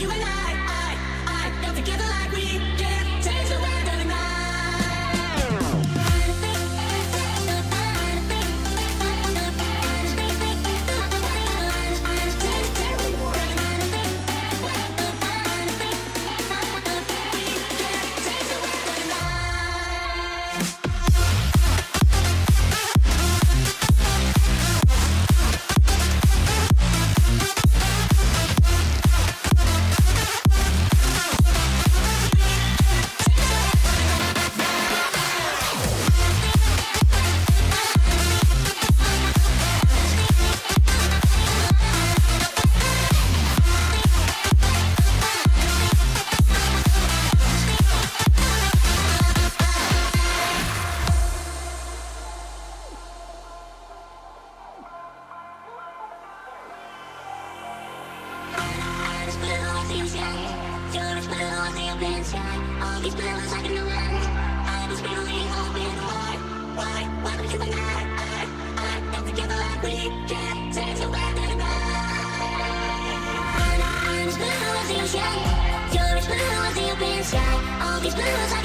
you and I got together like we can't change the world blue, I can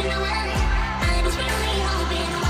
know I'm just really hoping.